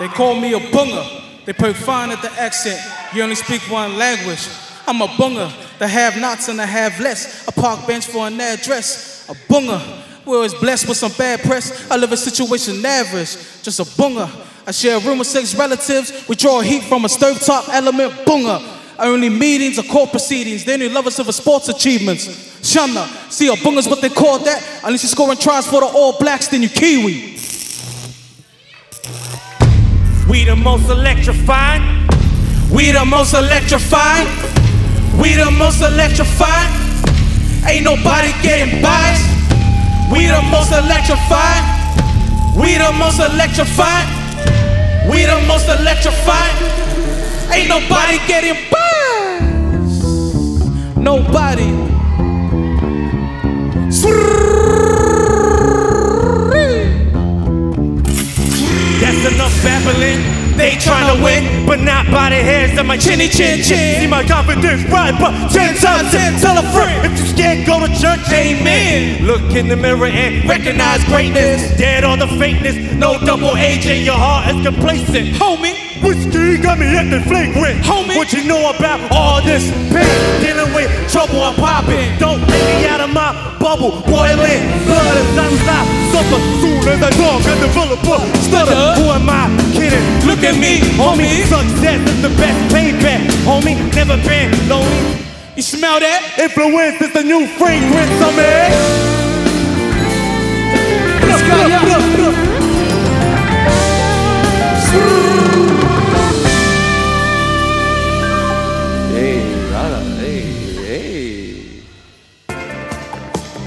They call me a bunga. They profine at the accent. You only speak one language. I'm a bunga, the have-nots and the have-less. A park bench for an address. A bunga, where it's blessed with some bad press. I live a situation average, just a bunga. I share a room with 6 relatives. We draw heat from a stovetop element, bunga. Only meetings or court proceedings. They're only lovers of a sports achievements. Shana, see a bunga's what they call that. Unless you're scoring tries for the All Blacks, then you Kiwi. We the most electrified. We the most electrified. We the most electrified. Ain't nobody getting by. We the most electrified. We the most electrified. We the most electrified. Ain't nobody getting by. Nobody. That's enough babbling. They tryna win, but not by the hairs of my chinny chin chin. See my confidence rise up 10 times 10. Tell a friend, if you scared, go to church. Amen. Look in the mirror and recognize greatness. Dead on the fakeness, no double agent. Your heart is complacent, homie. Whiskey got me at the flagrant, homie. What you know about all this pain? Dealing with trouble and popping. Don't let me out of my bubble, boiling. Blood is unstopped, suffer soon as I talk and develop a stutter. Who am I kidding? Look at me, homie. Success is the best payback, homie. Never been lonely. You smell that? Influence is the new fragrance, homie. Let's go, yeah. Hey, brother, hey, hey.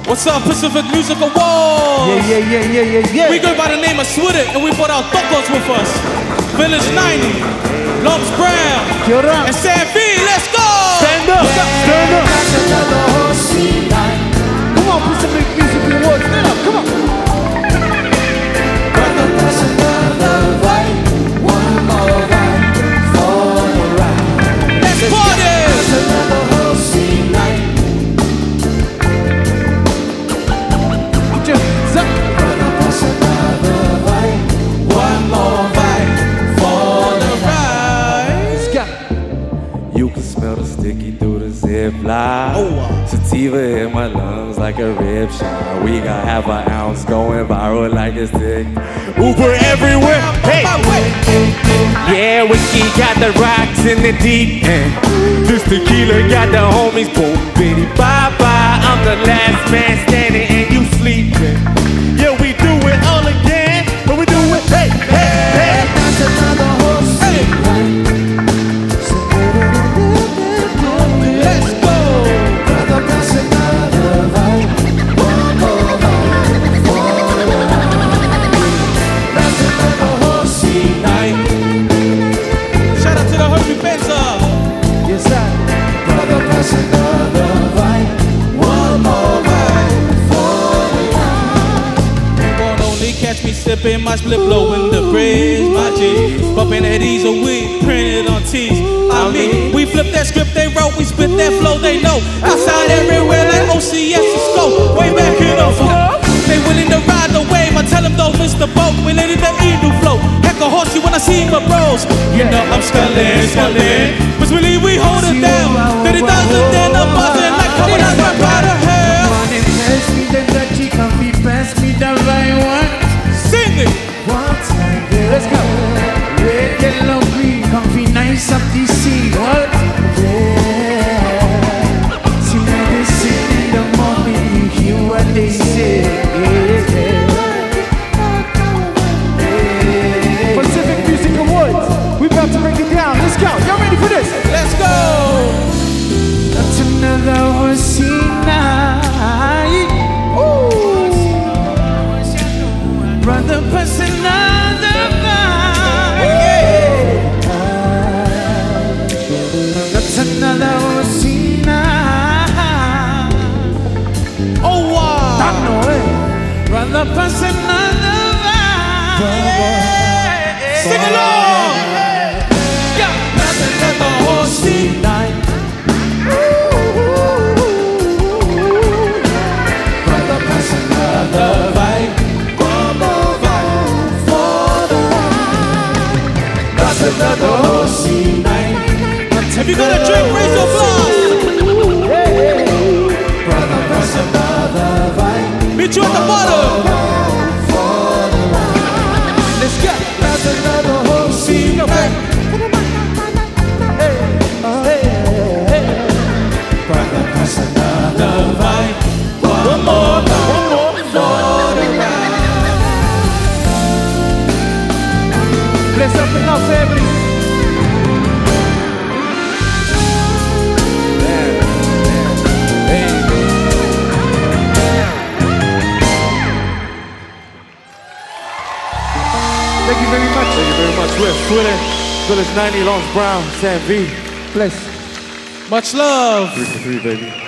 What's up, Pacific Music Awards? Yeah. We go by the name of SWIDT, and we brought our tacos with us. Village 90, Lomez Brown, and Sam V, let's go! Stand up! Stand up! Come on, Pacific Music Awards, stand up, come on! Brother, that's another right, one more right, for the right. Let's party! That's another horsey night. Brother, that's another right, one more right. The sticky through the zip line. Oh, wow. Sativa in my lungs like a rib shot. We got half an ounce going viral like a stick. Uber everywhere, hey. Yeah, whiskey got the rocks in the deep end. This tequila got the homies boom bitty bye bye. I'm the last man standing and you sleeping. Yeah, we do it all again, but we do it, hey, hey, hey. That's another horse. Hey. Sipping my split, blowing the bridge, my G's. Bumping that diesel weed, printed on T's. I mean, we flip that script they wrote, we spit that flow they know. Outside everywhere like OCS and scope. Way back in the floor. They willing to ride the wave, I tell them don't miss the boat. We let it the eagle flow. Heck a horsey when I see my bros. You know I'm scullin'. But really we hold it down. 30,000 then I'm buzzing like coming out my rider hair. Pass me down right one. What's like this? Let's go. Red, yellow, green, comfy, nice up the sea. What? Yeah. See when they sit in the morning, you hear what they say. Yeah. Pacific Music Awards, we about to break it down. Let's go. Y'all ready for this? Let's go. That's another horsey night. Ooh. Brother, pass another vibe. That's another Osina. Oh wow. Brother, pass another vibe. Sing along. Yeah. That's another Osina. Brother, pass another vibe. If you're gonna drink, raise your glass. Hey, hey. Brother, person, brother, fight. Meet you at the bottom. Let's go. That's another whole scene. Hey, hey, hey. Brother, person, brother, fight. One more, one more. Let's up and up, everybody. Thank you very much. Thank you very much. We're SWIDT, Village 90, Lomez Brown, Sam V. Bless. Much love. 3 for 3, baby.